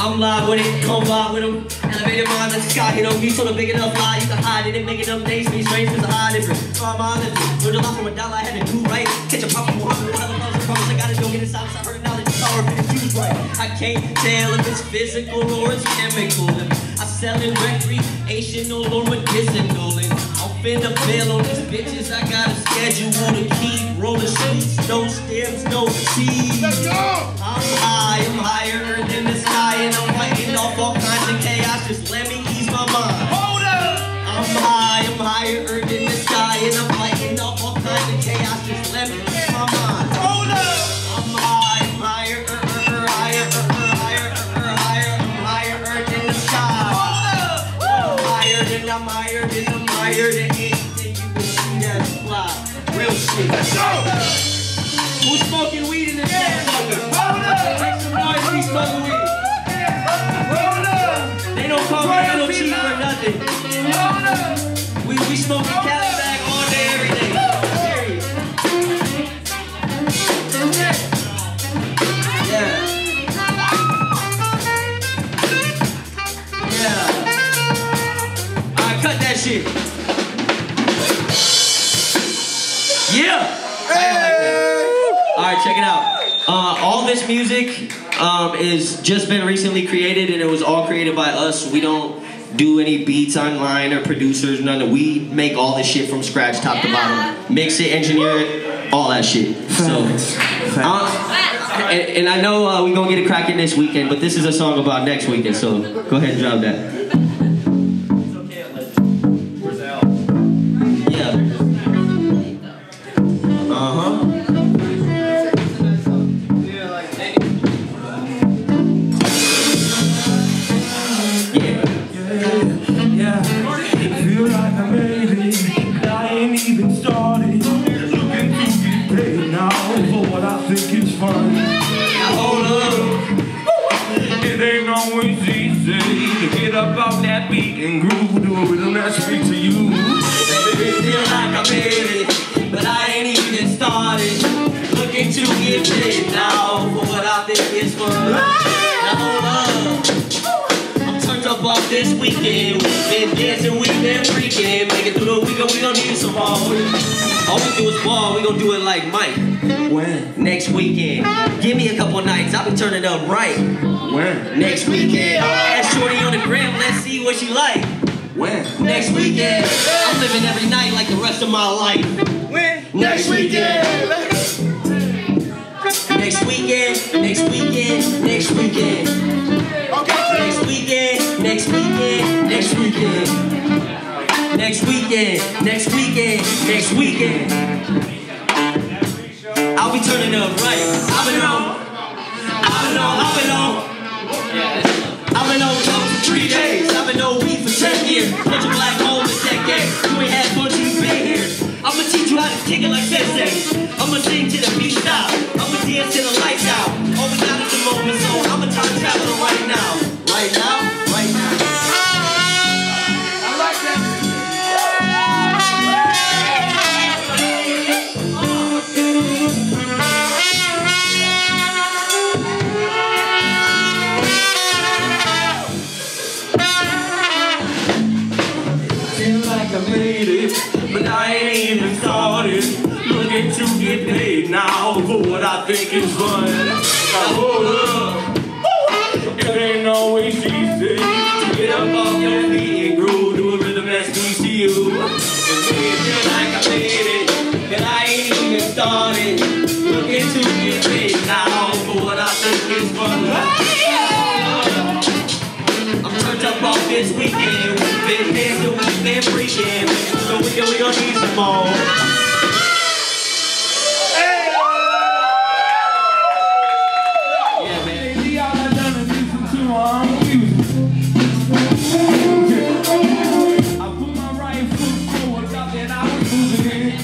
I'm live with it, come live with them. Elevated mind, let the sky hit on me. So the big enough lie, you can hide it and make it up days. Me strange, cause I hide it. So I'm on it. Learned a lot from a dollar, I had to do right. Catch a pop from 100, one of the most promise I gotta go get inside, cause I heard knowledge is already used right. I can't tell if it's physical or it's chemical. I sell it recreational or medicinal. I'm finna bail on these bitches, I got a schedule to keep rolling sheets, no stems, no seeds. Let's go! I'm higher than the sky, and I'm fighting off all kinds of chaos, just let me ease my mind. Hold up! I'm higher than the sky, and I'm fighting off all kinds of chaos, just let me ease my mind. Hold up! I'm higher than anything you can see that's fly. Real shit. Let's go! Who's smoking weed in this motherfucker? Hold up! Make some noise, we smoking weed. Hold up! They don't call me no cheese for nothing. Hold up! We smoking Cali bag all day, every day. Period. Yeah. Yeah. Alright, cut that shit. Yeah! Hey! Alright, check it out. All this music is just been recently created, and it was all created by us. We don't do any beats online or producers, none of. We make all this shit from scratch, top to bottom. Mix it, engineer it, all that shit. So, and I know we're gonna get it cracking this weekend, but this is a song about next weekend, so go ahead and drop that. And groove to a rhythm that speaks to you. It feel like I made it, but I ain't even started. Looking to get paid now for what I think is fun. Now hold up, I'm turned up off this weekend. We've been dancing, we've been freaking. Make it through the weekend, we gon' need some more. All we do is ball, we gon' do it like Mike. When? Next weekend. Give me a couple nights, I'll be turning up right. When? Next weekend. Ask Shorty on the gram, let's see what she like. When? Next weekend. I'm living every night like the rest of my life. When? Next weekend. Next weekend. Next weekend. Next weekend. Okay. Next weekend. Next weekend. Next weekend. Next weekend. Next weekend. Next weekend. I'll be turning up right. I've been on coke for 3 days. I've been on weed for 10 years. Bunch of black holes in decades. You ain't had bunch of you been here. I'ma teach you how to kick it like sensei. I'ma sing to the beat style. I'ma dance to the lights out. All we got is the moment, so I'ma time travel right now. Right now, right now. I like that. But I ain't even started. Looking to get paid now for what I think is fun. Now hold up, it ain't always easy to get up off your feet and groove to a rhythm that speaks to you. And me feel like I made it, but I ain't even started. Looking to get paid now for what I think is fun. I'm turned up off this weekend. We've been dancing, we've been freaking. So we gon' need some more. Hey! Yeah, man. Baby, all I done is listen to my own music. I put my right foot forward, thought that I was losing it.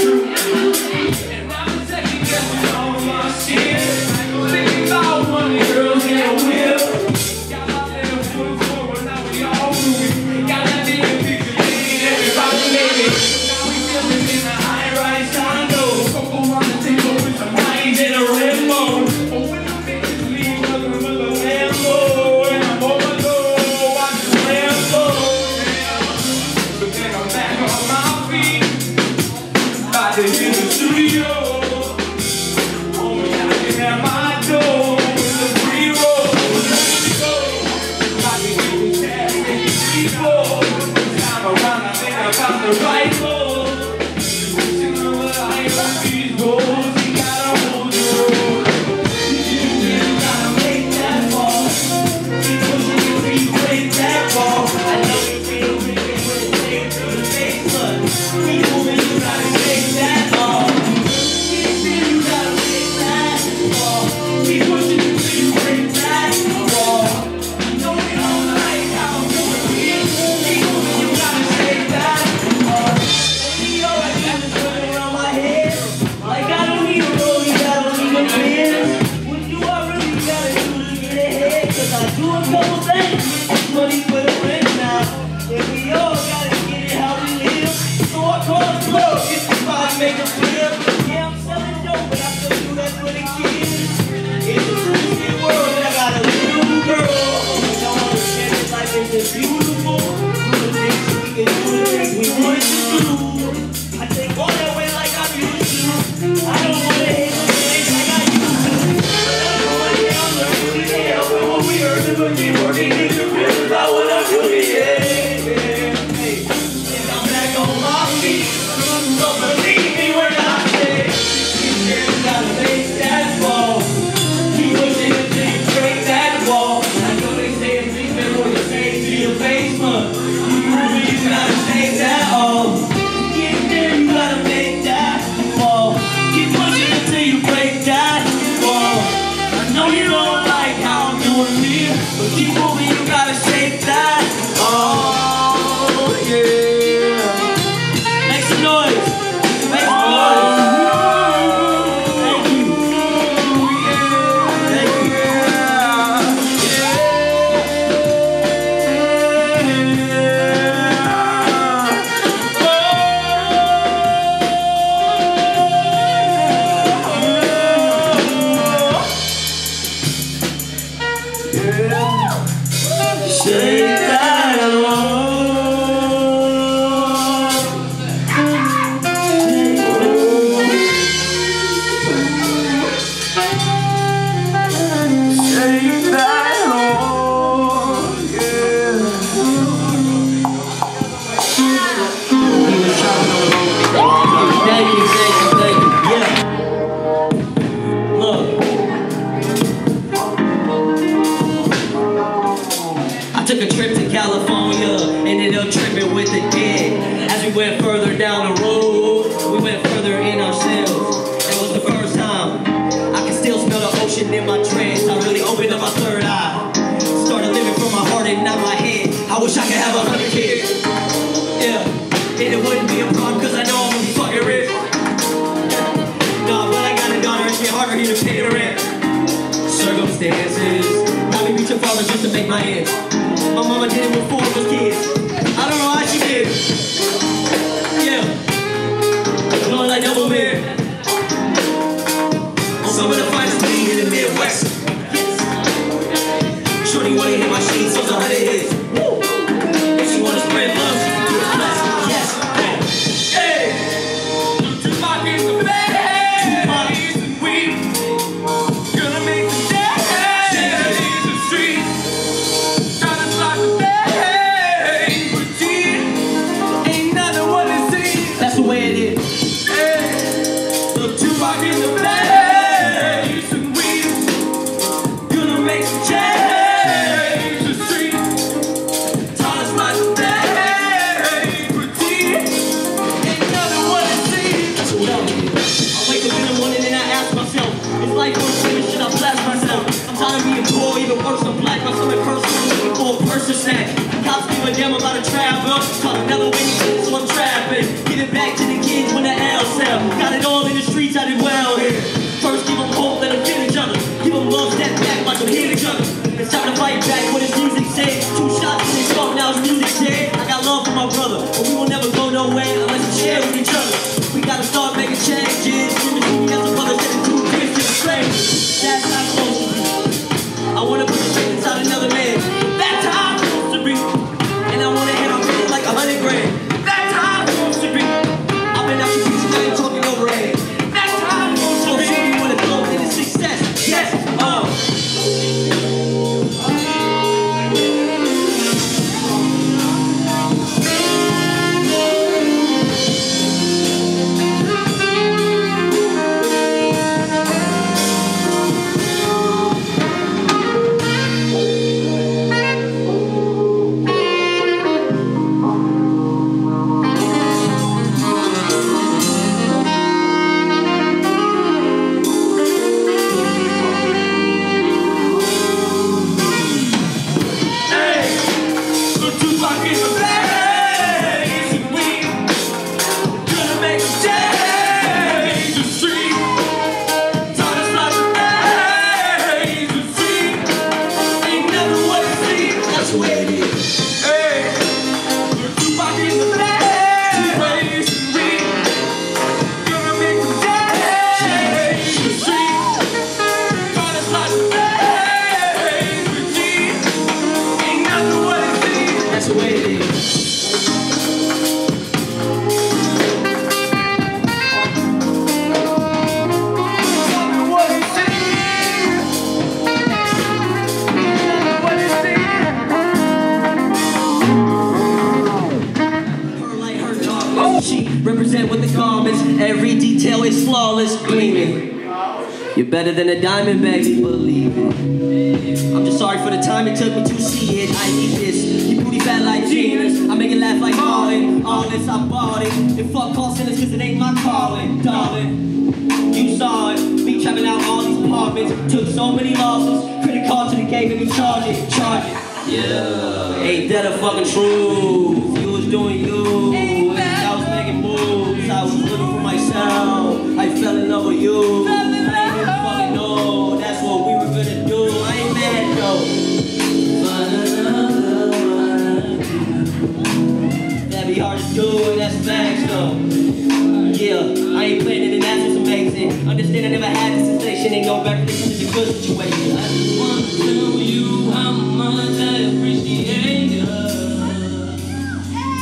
True. And now I'm second guessing all my shit. Think about money, girls, get a whip. Got that damn picture, everybody made it. longer here to pay the rent. Circumstances let me beat your father just to make my ends. My mama did it with 4 of us kids. I don't know how she did. Yeah, going like double men. Some of the finest me in the Midwest. Shorty wanna hit my sheets, so it's 100 hits. If she wanna spread love, she can get blessed. Yes, hey. Tupac is the best. Tupac is the weed. Gonna make the day. Tupac is the street. Trying to block the day. But yeah, ain't nothing what it seems. That's the way it is. Hey. So Tupac is the best. Cops give a damn about a travel. Caught another winning, so I'm trapping. Get it back to the kids when the L sell. Got it all in the streets, I did well here. First give them hope, let them get each other. Give them love, step back like I'm hitting each other. It's time to fight back when it's music said. 2 shots in the smoke, now it's music dead. I got love for my brother, but we will never go nowhere unless we share with each other. We gotta start making changes. Women as a brother, sending 2 kids to the grave. That's how close to me. I wanna put the shit inside another man. Represent with the garments, every detail is flawless, gleaming. You're better than a diamond, baby, believe it. I'm just sorry for the time it took me to see it. I need this, you booty fat like genius. I make it laugh like Marlin, all this I bought it. And fuck call centers cause it ain't my calling, darling. You saw it, me trapping out all these apartments. Took so many losses, credit card to the game and we charge it. Yeah, ain't that a fucking truth? You was doing you. I was looking for my sound. I fell in love with you. I didn't fucking know that's what we were gonna do. I ain't mad though. That'd be hard to do, and that's facts though. Yeah, I ain't planning, and that's what's amazing. Understand I never had this sensation. Ain't going back to this is a good situation. I just wanna tell you how much I appreciate you. She's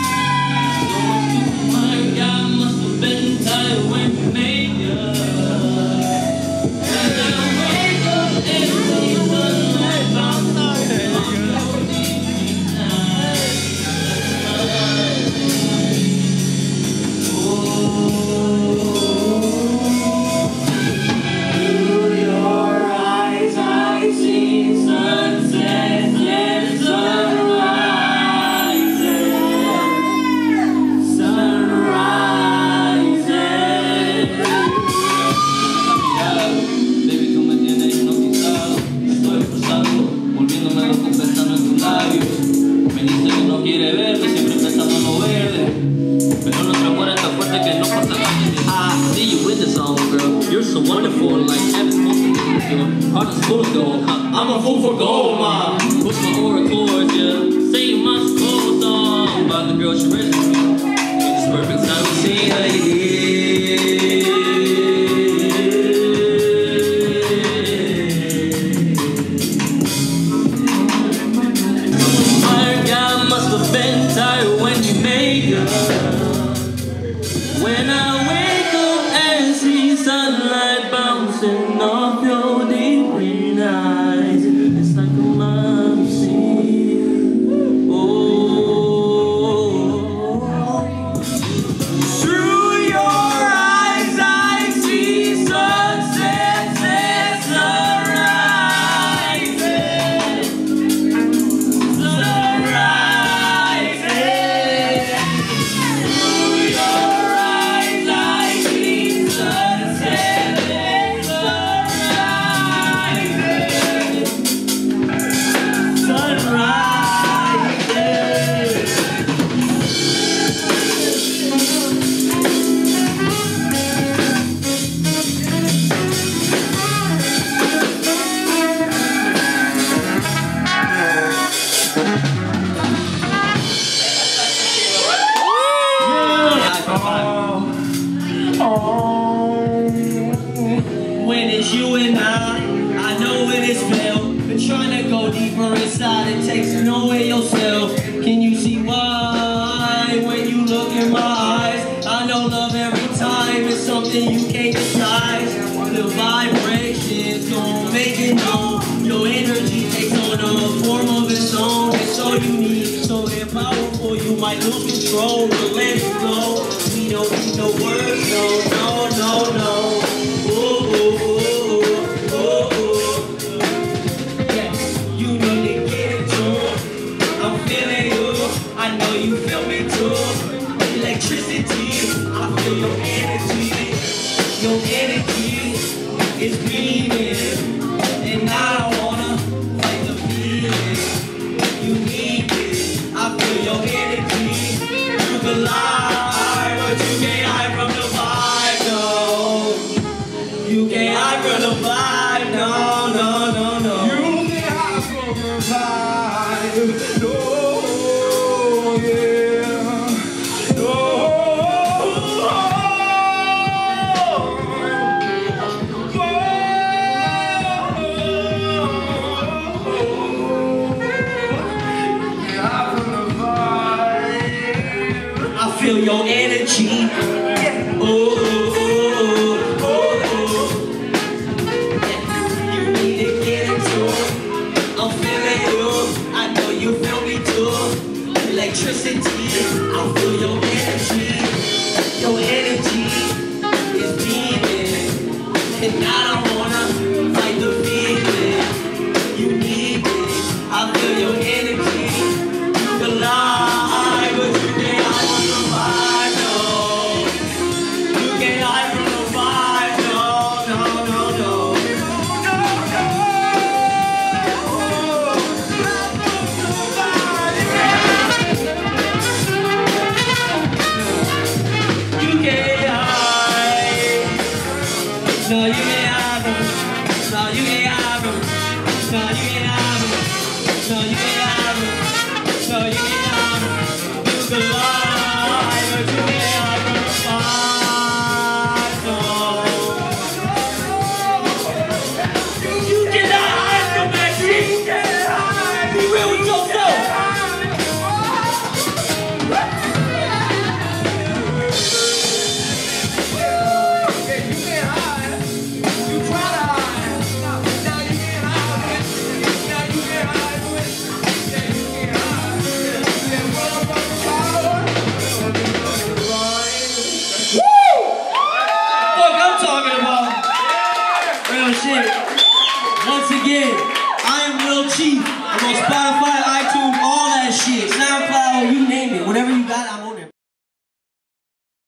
Hard to score though. I'm a fool for gold, ma. Push my aura chords, yeah. Sing my soul song about the girl she raised me. It's perfect time to see how you did. My God must have been tired when you made her. When I wake up and see sunlight bouncing off your deep green eyes, it's like a love scene. Oh, through your eyes I see sunsets and sunrises. Through your eyes I see sunsets and sunrises. When it's you and I know it is real. Been trying to go deeper inside, it takes nowhere yourself. Can you see why? When you look in my eyes, I know love every time is something you can't disguise. The vibrations gon' make it known. Your energy takes on a form of its own. It's so unique, so damn powerful, you might lose control. But let it go. We don't need no words, no. Your energy is beaming, and I don't wanna fight the feeling. You need it. I feel your energy. You can lie, but you can't hide from the vibe, no. You can't hide from the vibe, no. You can't hide from the vibe, no. Oh, yeah, no. Feel your energy. You need to get it too. I'm feeling you. I know you feel me too. Electricity. I feel your energy. Your energy is beaming, and I don't wanna fight the feeling. You need it. I feel your energy. You belong. No, you can't hide from me. No, you can't hide from me. No, you can't hide from me. No, you can't hide from me. No, you can't hide from me. You can lie, but you can't hide from the fire. You cannot hide from that. You can't hide. Be real with yourself. You can't hide. Once again, I am Lil Chief. I'm on Spotify, iTunes, all that shit.